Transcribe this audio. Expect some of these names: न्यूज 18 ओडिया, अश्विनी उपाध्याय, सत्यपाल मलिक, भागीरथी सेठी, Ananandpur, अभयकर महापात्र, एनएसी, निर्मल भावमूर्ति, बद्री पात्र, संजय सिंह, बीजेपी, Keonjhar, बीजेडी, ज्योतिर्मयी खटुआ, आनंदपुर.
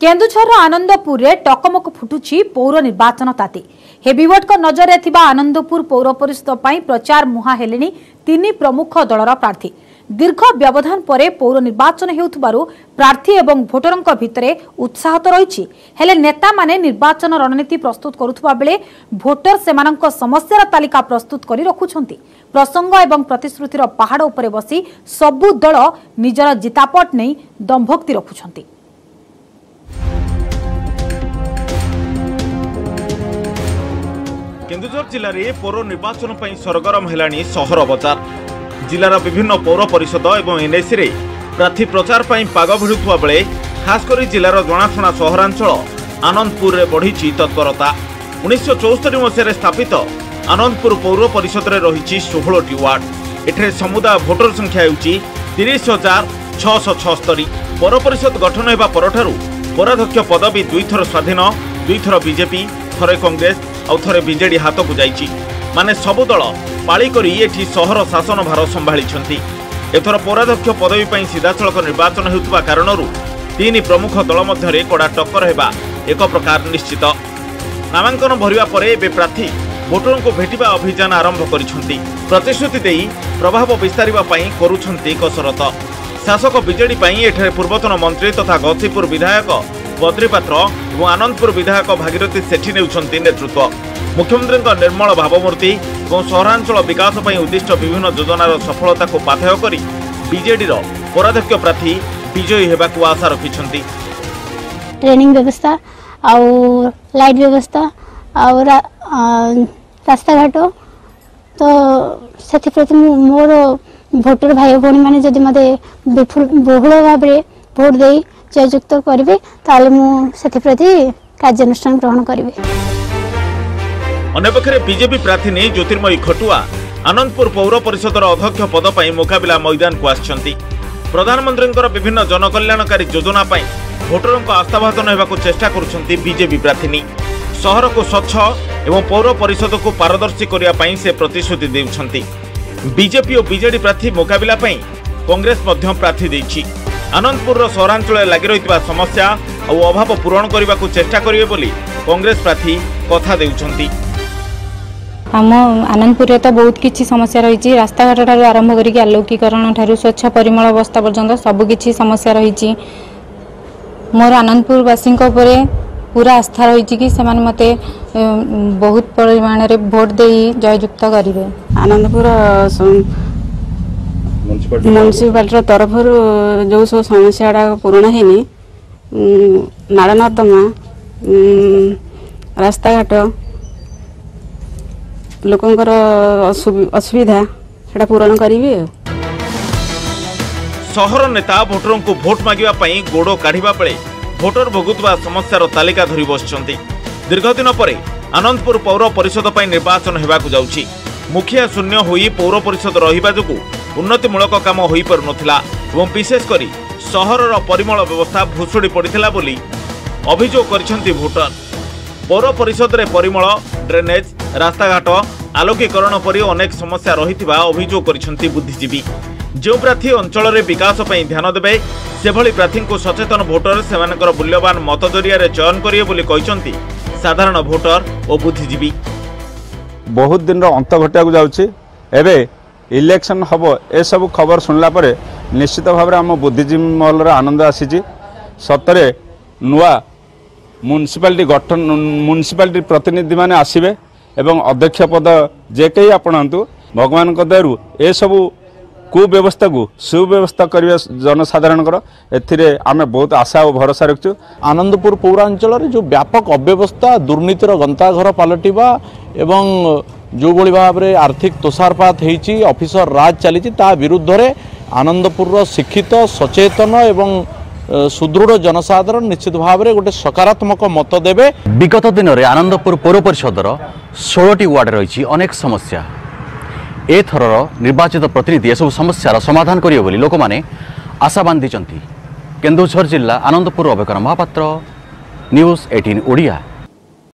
केन्दुझर आनंदपुर रे टकमक फुटुछि पौर निर्वाचन ताती हेवीवेट नजर रे थिबा आनंदपुर पौर परिषद पई प्रचार मुहा हेलेनी तीन प्रमुख दलर प्रार्थी दीर्घ व्यवधान परे पौर निर्वाचन हेउथबारु प्रार्थी एवं भोटरंक भितरे उत्साह तो रहिछि हेले नेता माने निर्वाचन रणनीति प्रस्तुत करुथबा बेले भोटर सेमानंक समस्यार तालिका प्रस्तुत करि रखुछन्ति। प्रसंग एवं प्रतिश्रुतिर पहाड़ उपरे बसी सबु दल निजर जितापट नै दंभक्ति रखुछन्ति। केन्दुझर जिले में पौर निर्वाचन पर सरगरम हेलानी सहर बजार जिलार विभिन्न पौर परिषद एवं एनएसी रे प्रार्थी प्रचार पर पाग भिड़ुवा बेले खासकर जिलार जनाशुना सहरांचल आनंदपुर में बढ़ी तत्परता। 1974 मसीह स्थापित आनंदपुर पौर परिषद में रही 16टी वार्ड एठे समुदाय भोटर संख्या होउची 30,676। पौर परिषद गठन होगा परठारू पौराध्यक्ष पदवी दुईथर स्वाधीन दुईथर बीजेपी थरे कांग्रेस आउ थे बीजेडी हाथ को जाइए माने सबु दल पाली करी एठी सहर शासन भार संभाली। एथर पौराध्यक्ष पदवी पर सीधासलख निर्वाचन होता कारण तीन प्रमुख दल मध्य कड़ा टक्कर होगा एक प्रकार निश्चित। नामांकन भरवा पर प्रार्थी भोटर को भेटा अभियान आरंभ करिसेंती प्रतिश्रुति देई प्रभाव विस्तार करुछंती कसरत। शासक बीजेडी पई एठे पूर्वतन मंत्री तथा गसीपुर विधायक बद्री पात्र और आनंदपुर विधायक भागीरथी सेठी नेउछंती नेतृत्व। मुख्यमंत्री निर्मल भावमूर्ति और सहरांचल विकास पर उद्दिष्ट विभिन्न योजनार सफलता को पाथेय करी बीजेडी पौराध्यक्ष प्रार्थी विजयी हेबाकू आशा रखिछंती। ट्रेनिंग व्यवस्था और लाइट व्यवस्था और रास्ता घाट तो सेथि प्रति मोर भोटर भाई भणी माने जदि मते बहुल भाव में भोट दे जयजुक्त करेंगे मुप्रति कार्यानुष्ठान ग्रहण करेंगे। अन्यपक्षे बीजेपी प्रार्थी नहीं ज्योतिर्मयी खटुआ आनंदपुर पौर परिषदर अध्यक्ष पद पर मुकाबिला मैदान को आछंती। प्रधानमंत्री विभिन्न जनकल्याणकारी योजना पर भोटरों को आस्थाभाजन होगा चेष्टा करुछंती बीजेपी प्रार्थी। सहर को स्वच्छ एवं पौर परिषद को पारदर्शी करने से प्रतिश्रुति देउछंती। बीजेपी और बीजेडी प्रार्थी मुकाबिला पर कांग्रेस प्रार्थी देइछि। आनंदपुर सहरांचल लगी रही समस्या और अभाव पूरण करने को चेष्टा करेंगे बोली कांग्रेस प्रार्थी कथा देउछंती। आम आनंदपुर में तो बहुत किसी समस्या रही रास्ता घाट ठार आरंभ कर आलौकीकरण ठार स्वच्छ परिमल अवस्था पर्यटन सबकि समस्या रही। मोर आनंदपुरवासी पूरा आस्था रही कि मत बहुत परिमाण में भोट दे जयजुक्त करेंगे। आनंदपुर म्यूनिशिपाल तरफ जो सब समस्या गुड़ाक पुराणा है नाड़ा नर्दमा रास्ता घाट लोकंर असुविधा से पूरण करेंगे। सहर नेता भोटरों को भोट मांगे गोड़ काढ़ा बेले भोटर भोगुवा समस्यार तालिका धरी बस दीर्घदिन पर आनंदपुर पौर परिषद पर निर्वाचन होगा जाऊँगी। मुखिया शून्य हो पौर परिषद रहा जो उन्नतिमूलक काम हो पार नथिला एवं विशेषकर सहरर परिमल व्यवस्था भुसुड़ी पड़िथिला बोली अभियोग करिसेंति भोटर। पौर परिषद रे परिमल ड्रेनेज रास्ताघाट आलोकीकरण परि अनेक समस्या रहिथिबा अभियोग करिसेंति बुद्धिजीवी। जो प्रार्थी अंचल रे विकास पई ध्यान देबे सेभली प्रार्थी को सचेतन भोटर सेमानकर मूल्यवान मत जरिया रे चयन करिए बोली कहिसेंति साधारण भोटर और बुद्धिजीवी। बहुत दिन अंत घटा जाउछि एबे इलेक्शन हम ए सब खबर सुनला पर निश्चित भाव में आम बुद्धिजीवी महल आनंद आसी सतरे नुआ म्यूनिसिपालिटी गठन म्यूनिसिपालिटी प्रतिनिधि माने आसबे एवं अध्यक्ष पद जे कहीं आपणातु भगवान दयारू ए सबू कुव्यवस्था को सुव्यवस्था करने जनसाधारण एमें बहुत आशा और भरोसा रखु। आनंदपुर पौरांचल जो व्यापक अव्यवस्था दुर्नीतिर गंताघर पलटा एवं जो भली भाव में आर्थिक तुषारपात होती अफिसर राज चली विरुद्ध रे आनंदपुर शिक्षित सचेतन एवं सुदृढ़ जनसाधारण निश्चित भाव में गोटे सकारात्मक मत देवे। विगत दिन में आनंदपुर पौर परिषदर 16टी वार्ड रही अनेक समस्या एथर निर्वाचित प्रतिनिधि एसबू समस्यार समाधान करेंगे बोली लोक मैंने आशा बांधि। केन्दुझर जिला आनंदपुर अभयकर महापात्र न्यूज 18 ओडिया।